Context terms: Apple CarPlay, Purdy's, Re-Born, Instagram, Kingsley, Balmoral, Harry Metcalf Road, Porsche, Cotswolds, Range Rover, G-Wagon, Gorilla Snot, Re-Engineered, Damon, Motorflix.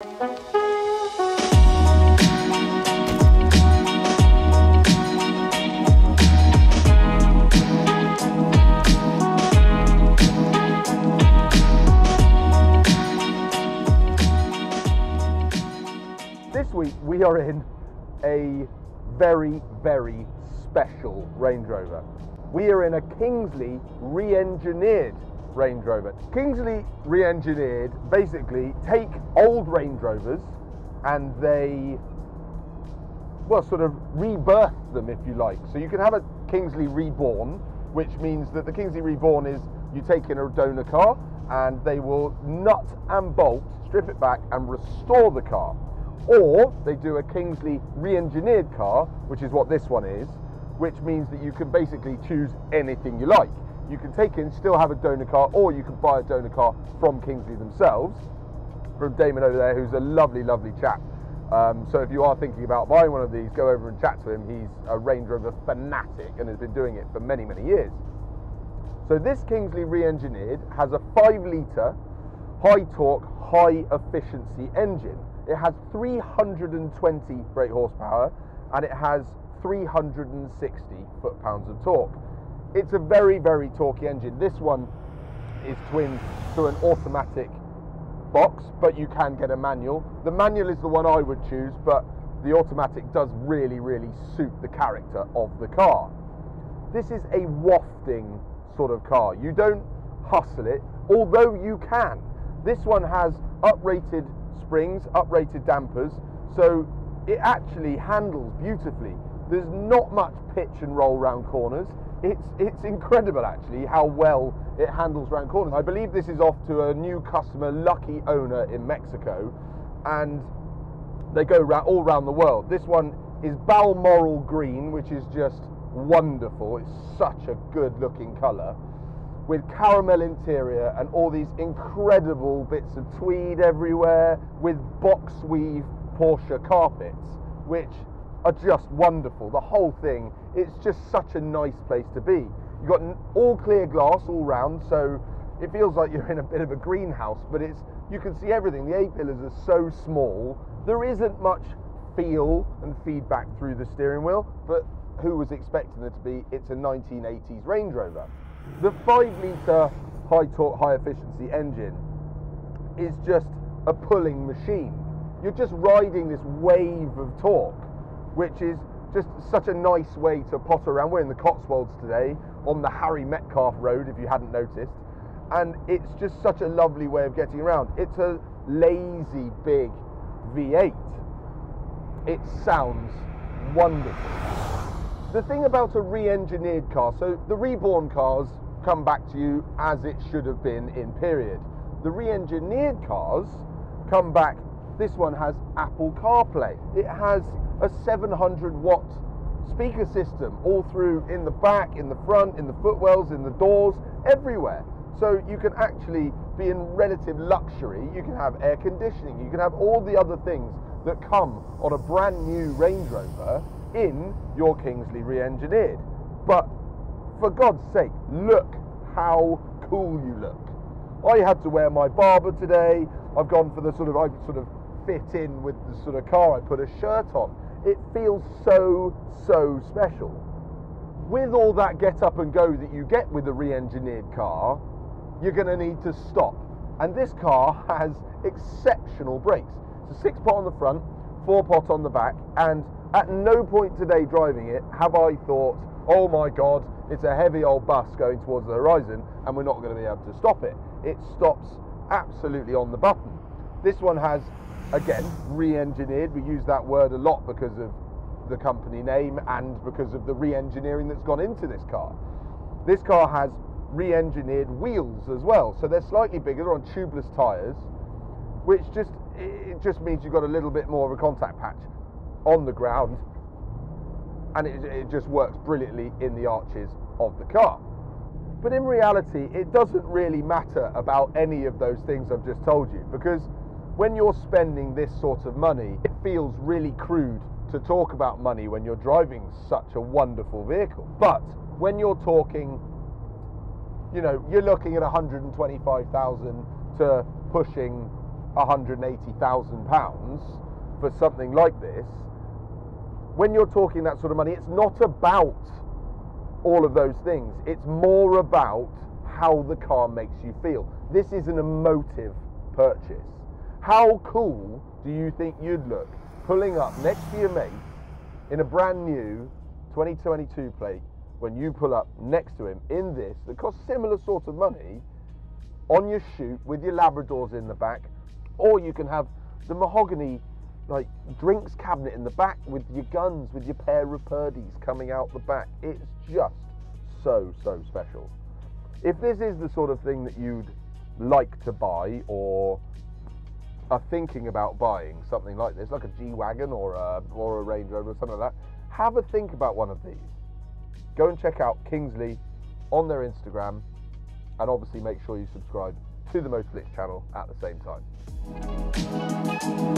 This week we are in a very, very special Range Rover. We are in a Kingsley re-engineered Range Rover. Kingsley re-engineered basically take old Range Rovers and they, well, sort of rebirth them, if you like. So you can have a Kingsley reborn, which means that the Kingsley reborn is you take in a donor car and they will nut and bolt, strip it back and restore the car. Or they do a Kingsley re-engineered car, which is what this one is, which means that you can basically choose anything you like. You can take in, still have a donor car, or you can buy a donor car from Kingsley themselves, from Damon over there, who's a lovely, lovely chap. So if you are thinking about buying one of these, go over and chat to him. He's a Range Rover fanatic and has been doing it for many, many years. So this Kingsley re-engineered has a 5-litre, high-torque, high-efficiency engine. It has 320 brake horsepower and it has 360 foot-pounds of torque. It's a very, very torquey engine. This one is twinned to an automatic box, but you can get a manual. The manual is the one I would choose, but the automatic does really, really suit the character of the car. This is a wafting sort of car. You don't hustle it, although you can. This one has uprated springs, uprated dampers, so it actually handles beautifully. There's not much pitch and roll round corners. It's incredible actually how well it handles round corners. I believe this is off to a new customer, lucky owner in Mexico, and they go all round the world. This one is Balmoral green, which is just wonderful. It's such a good looking colour, with caramel interior and all these incredible bits of tweed everywhere, with box weave Porsche carpets, which are just wonderful. The whole thing, it's just such a nice place to be. You've got all clear glass all round, so it feels like you're in a bit of a greenhouse, but you can see everything. The A-pillars are so small, there isn't much feel and feedback through the steering wheel, but who was expecting there to be? It's a 1980s Range Rover. The 5-litre high-torque, high-efficiency engine is just a pulling machine. You're just riding this wave of torque, which is just such a nice way to potter around. We're in the Cotswolds today on the Harry Metcalf Road, if you hadn't noticed, and it's just such a lovely way of getting around. It's a lazy, big V8. It sounds wonderful. The thing about a re-engineered car, so the reborn cars come back to you as it should have been in period. The re-engineered cars come back, this one has Apple CarPlay. It has a 700-watt speaker system all through, in the back, in the front, in the footwells, in the doors, everywhere. So you can actually be in relative luxury. You can have air conditioning, you can have all the other things that come on a brand new Range Rover in your Kingsley re-engineered. But for God's sake, look how cool you look. I had to wear my barber today. I've gone for the sort of, I sort of fit in with the sort of car. I put a shirt on. It feels so, so special. With all that get up and go that you get with a re-engineered car, you're going to need to stop. And this car has exceptional brakes. It's a 6-pot on the front, 4-pot on the back, and at no point today driving it have I thought, oh my God, it's a heavy old bus going towards the horizon and we're not going to be able to stop it. It stops absolutely on the button. This one has, again, re-engineered. We use that word a lot because of the company name and because of the re-engineering that's gone into this car. This car has re-engineered wheels as well. So they're slightly bigger, they're on tubeless tyres, which just, it just means you've got a little bit more of a contact patch on the ground, and it just works brilliantly in the arches of the car. But in reality, it doesn't really matter about any of those things I've just told you, because when you're spending this sort of money, it feels really crude to talk about money when you're driving such a wonderful vehicle. But when you're talking, you know, you're looking at 125,000 to pushing £180,000 for something like this, when you're talking that sort of money, it's not about all of those things. It's more about how the car makes you feel. This is an emotive purchase. How cool do you think you'd look pulling up next to your mate in a brand new 2022 plate when you pull up next to him in this that costs similar sort of money on your chute with your Labradors in the back, or you can have the mahogany like drinks cabinet in the back with your guns, with your pair of Purdy's coming out the back. It's just so special. If this is the sort of thing that you'd like to buy or are thinking about buying, something like this, like a G-Wagon or a Range Rover or something like that, have a think about one of these. Go and check out Kingsley on their Instagram, and obviously make sure you subscribe to the Motorflix channel at the same time.